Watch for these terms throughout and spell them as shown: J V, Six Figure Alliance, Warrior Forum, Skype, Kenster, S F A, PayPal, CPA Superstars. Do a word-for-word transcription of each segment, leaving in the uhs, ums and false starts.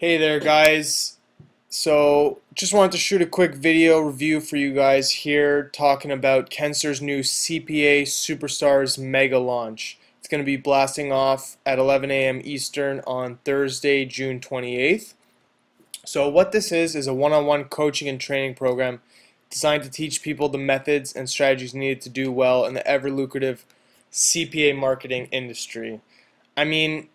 Hey there guys, so just wanted to shoot a quick video review for you guys here talking about Kenster's new C P A Superstars mega launch. It's going to be blasting off at eleven A M Eastern on Thursday, June twenty-eighth. So what this is is a one-on-one coaching and training program designed to teach people the methods and strategies needed to do well in the ever lucrative C P A marketing industry. I mean,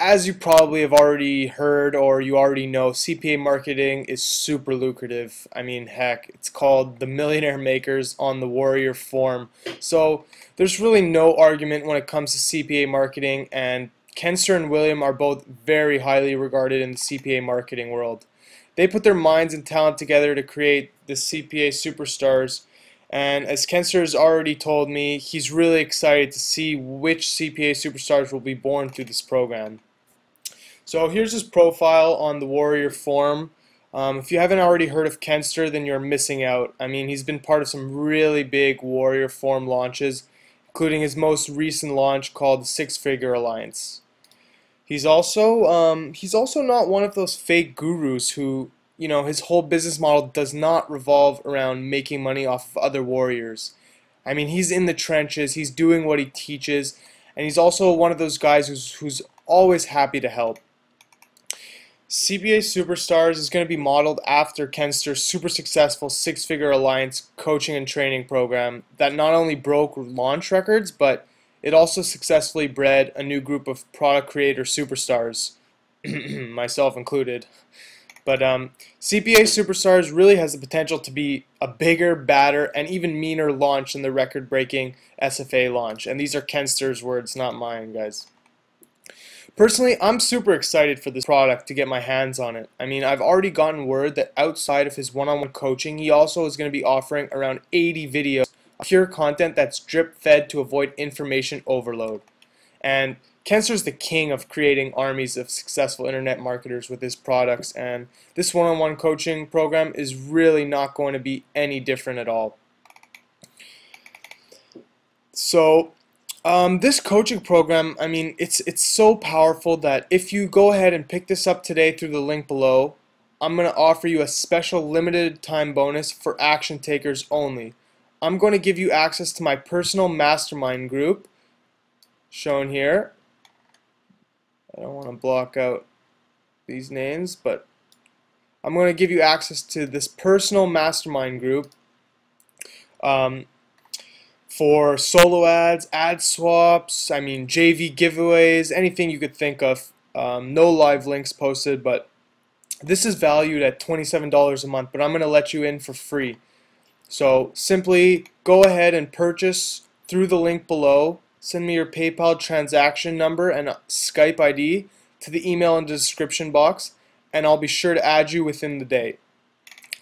as you probably have already heard or you already know, C P A marketing is super lucrative. I mean, heck, it's called the Millionaire Makers on the Warrior Forum. So there's really no argument when it comes to C P A marketing, and Kenster and William are both very highly regarded in the C P A marketing world. They put their minds and talent together to create the C P A Superstars, and as Kenster has already told me, he's really excited to see which C P A Superstars will be born through this program. So here's his profile on the Warrior Forum. Um, if you haven't already heard of Kenster, then you're missing out. I mean, he's been part of some really big Warrior Forum launches, including his most recent launch called the Six Figure Alliance. He's also um, he's also not one of those fake gurus who, you know, his whole business model does not revolve around making money off of other warriors. I mean, he's in the trenches, he's doing what he teaches, and he's also one of those guys who's, who's always happy to help. C P A Superstars is going to be modeled after Kenster's super successful Six-Figure Alliance coaching and training program that not only broke launch records, but it also successfully bred a new group of product creator superstars, myself included. But um, C P A Superstars really has the potential to be a bigger, badder, and even meaner launch than the record-breaking S F A launch. And these are Kenster's words, not mine, guys. Personally, I'm super excited for this product to get my hands on it. I mean, I've already gotten word that outside of his one-on-one coaching, he also is going to be offering around eighty videos of pure content that's drip-fed to avoid information overload. And Kenster's the king of creating armies of successful internet marketers with his products, and this one-on-one coaching program is really not going to be any different at all. So Um, this coaching program, I mean, it's it's so powerful that if you go ahead and pick this up today through the link below, I'm going to offer you a special limited time bonus for action takers only. I'm going to give you access to my personal mastermind group, shown here. I don't want to block out these names, but I'm going to give you access to this personal mastermind group. Um, for solo ads, ad swaps, I mean J V giveaways, anything you could think of. Um, no live links posted, but this is valued at twenty-seven dollars a month, but I'm going to let you in for free. So simply go ahead and purchase through the link below, send me your PayPal transaction number and Skype I D to the email in the description box, and I'll be sure to add you within the day.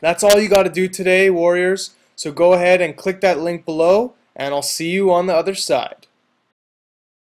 That's all you got to do today, warriors, so go ahead and click that link below, and I'll see you on the other side.